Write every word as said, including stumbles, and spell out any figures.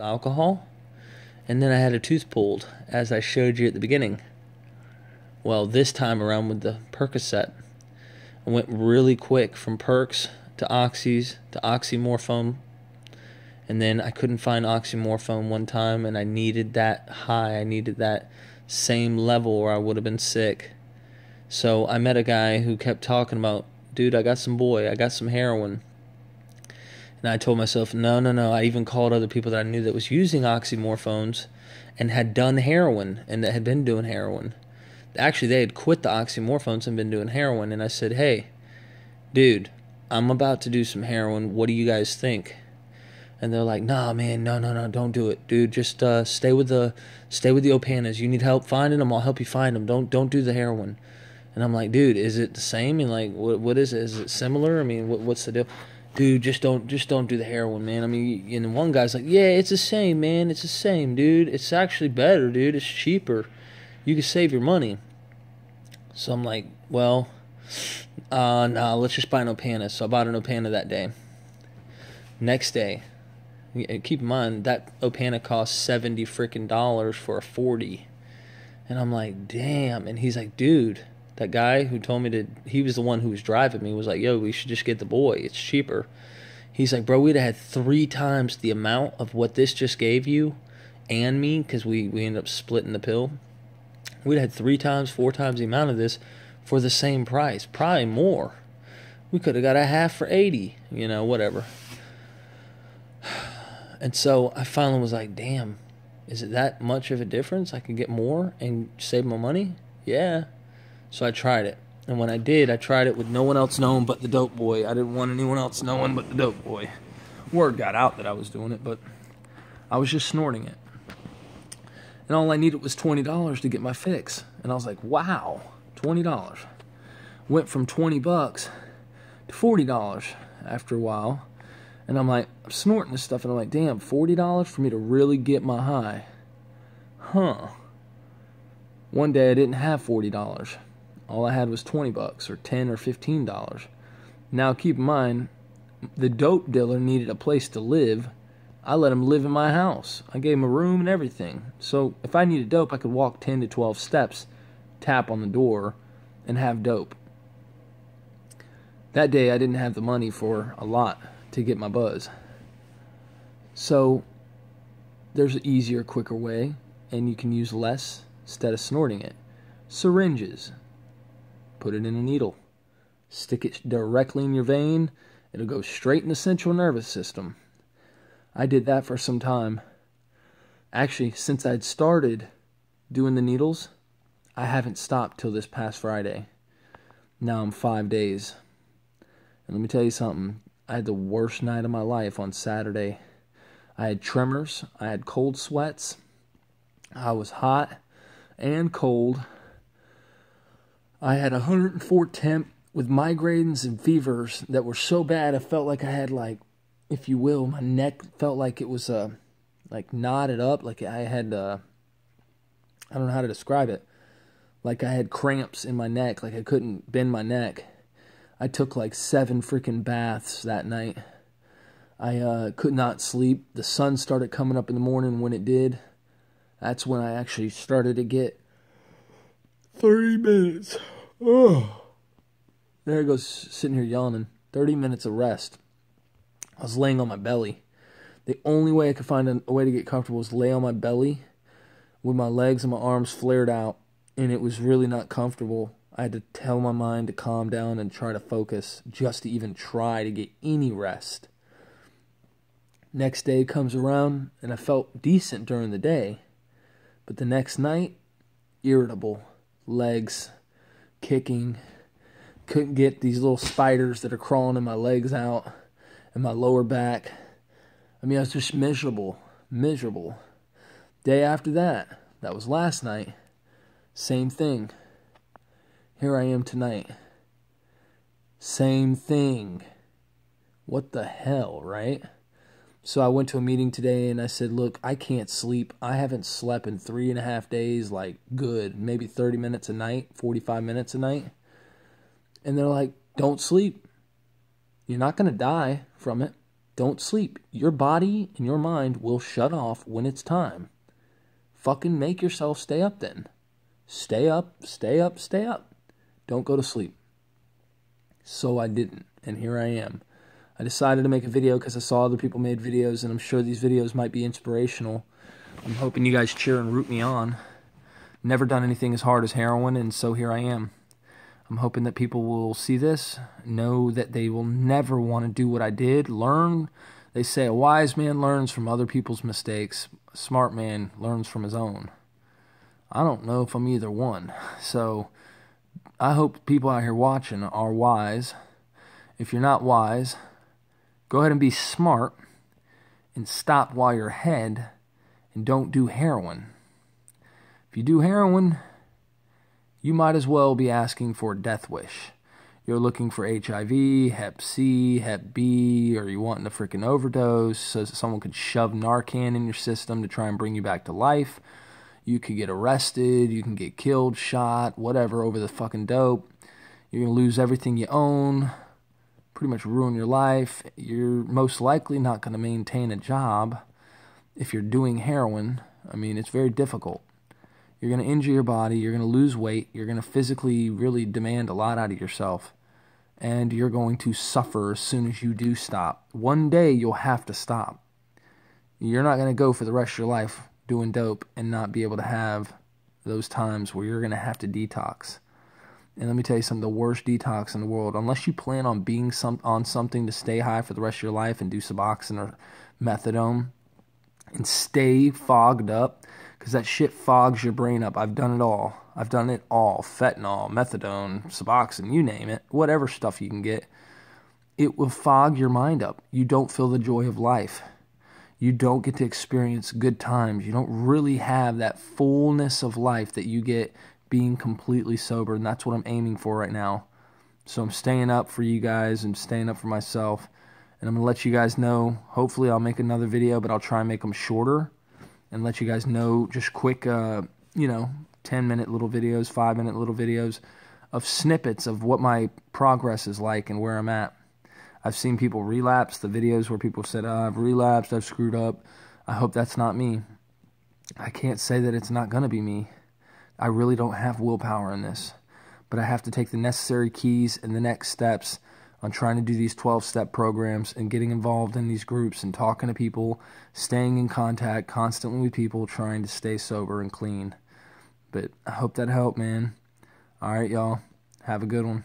alcohol, and then I had a tooth pulled, as I showed you at the beginning. Well, this time around with the Percocet, I went really quick from percs to oxys to oxymorphone, and then I couldn't find oxymorphone one time, and I needed that high. I needed that same level or I would have been sick. So I met a guy who kept talking about, dude, I got some boy, I got some heroin. And I told myself, no, no, no. I even called other people that I knew that was using oxymorphones and had done heroin and that had been doing heroin. Actually, they had quit the oxymorphones and been doing heroin. And I said, hey, dude, I'm about to do some heroin. What do you guys think? And they're like, nah, man, no, no, no, don't do it, dude. Just uh, stay with the stay with the Opanas. You need help finding them, I'll help you find them. Don't don't do the heroin. And I'm like, dude, is it the same? And like, what what is it? Is it similar? I mean, what what's the deal? Dude, just don't, just don't do the heroin, man. I mean, and one guy's like, yeah, it's the same, man. It's the same, dude. It's actually better, dude. It's cheaper. You can save your money. So I'm like, well, uh, nah, let's just buy an Opana. So I bought an Opana that day. Next day, keep in mind, that Opana cost seventy freaking dollars for a forty. And I'm like, damn. And he's like, dude, that guy who told me to, he was the one who was driving me, was like, yo, we should just get the boy, it's cheaper. He's like, bro, we'd have had three times the amount of what this just gave you and me, because we, we ended up splitting the pill. We'd had three times, four times the amount of this for the same price, probably more. We could have got a half for eighty, you know, whatever. And so I finally was like, damn, is it that much of a difference? I could get more and save my money? Yeah. So I tried it. And when I did, I tried it with no one else knowing but the dope boy. I didn't want anyone else knowing but the dope boy. Word got out that I was doing it, but I was just snorting it. And all I needed was twenty dollars to get my fix. And I was like, wow, twenty dollars. Went from twenty bucks to forty dollars after a while. And I'm like, I'm snorting this stuff, and I'm like, damn, forty dollars for me to really get my high. Huh. One day I didn't have forty dollars. All I had was twenty bucks or ten or fifteen dollars. Now keep in mind, the dope dealer needed a place to live. I let him live in my house. I gave him a room and everything. So if I needed dope, I could walk ten to twelve steps, tap on the door, and have dope. That day I didn't have the money for a lot to get my buzz. So there's an easier, quicker way, and you can use less instead of snorting it. Syringes. Put it in a needle. Stick it directly in your vein. It'll go straight in the central nervous system. I did that for some time. Actually, since I'd started doing the needles, I haven't stopped till this past Friday. Now I'm five days. And let me tell you something. I had the worst night of my life on Saturday. I had tremors. I had cold sweats. I was hot and cold. I had one hundred four temp with migraines and fevers that were so bad I felt like I had, like, if you will, my neck felt like it was, uh, like, knotted up. Like I had, uh, I don't know how to describe it. Like I had cramps in my neck. Like I couldn't bend my neck. I took, like, seven freaking baths that night. I uh, could not sleep. The sun started coming up in the morning. When it did, that's when I actually started to get thirty minutes. Oh, there I go, sitting here yawning. thirty minutes of rest. I was laying on my belly. The only way I could find a way to get comfortable was lay on my belly with my legs and my arms flared out, and it was really not comfortable. I had to tell my mind to calm down and try to focus just to even try to get any rest. Next day comes around, and I felt decent during the day, but the next night, irritable, legs kicking, couldn't get these little spiders that are crawling in my legs out and my lower back. I mean, I was just miserable, miserable. Day after that, that was last night, same thing. Here I am tonight, same thing. What the hell, right? So I went to a meeting today and I said, look, I can't sleep. I haven't slept in three and a half days, like, good. Maybe thirty minutes a night, forty-five minutes a night. And they're like, don't sleep. You're not going to die from it. Don't sleep. Your body and your mind will shut off when it's time. Fucking make yourself stay up then. Stay up, stay up, stay up. Don't go to sleep. So I didn't, and here I am. I decided to make a video because I saw other people made videos, and I'm sure these videos might be inspirational. I'm hoping you guys cheer and root me on. Never done anything as hard as heroin, and so here I am. I'm hoping that people will see this, know that they will never want to do what I did, learn. They say a wise man learns from other people's mistakes. A smart man learns from his own. I don't know if I'm either one. So I hope people out here watching are wise. If you're not wise, go ahead and be smart and stop while you're ahead and don't do heroin. If you do heroin, you might as well be asking for a death wish. You're looking for H I V, Hep C, Hep B, or you're wanting a freaking overdose so that someone could shove Narcan in your system to try and bring you back to life. You could get arrested, you can get killed, shot, whatever, over the fucking dope. You're going to lose everything you own, pretty much ruin your life. You're most likely not going to maintain a job if you're doing heroin. I mean, it's very difficult. You're going to injure your body, you're going to lose weight, you're going to physically really demand a lot out of yourself, and you're going to suffer as soon as you do stop. One day you'll have to stop. You're not going to go for the rest of your life doing dope and not be able to have those times where you're going to have to detox. And let me tell you something, the worst detox in the world, unless you plan on being some, on something to stay high for the rest of your life and do Suboxone or Methadone and stay fogged up, because that shit fogs your brain up. I've done it all. I've done it all. Fentanyl, Methadone, Suboxone, you name it. Whatever stuff you can get. It will fog your mind up. You don't feel the joy of life. You don't get to experience good times. You don't really have that fullness of life that you get being completely sober. And that's what I'm aiming for right now. So I'm staying up for you guys and staying up for myself. And I'm going to let you guys know. Hopefully I'll make another video, but I'll try and make them shorter. And let you guys know, just quick, uh, you know, ten minute little videos, five minute little videos of snippets of what my progress is like and where I'm at. I've seen people relapse, the videos where people said, oh, I've relapsed, I've screwed up. I hope that's not me. I can't say that it's not going to be me. I really don't have willpower in this. But I have to take the necessary keys and the next steps on trying to do these twelve step programs and getting involved in these groups and talking to people, staying in contact constantly with people, trying to stay sober and clean. But I hope that helped, man. All right, y'all. Have a good one.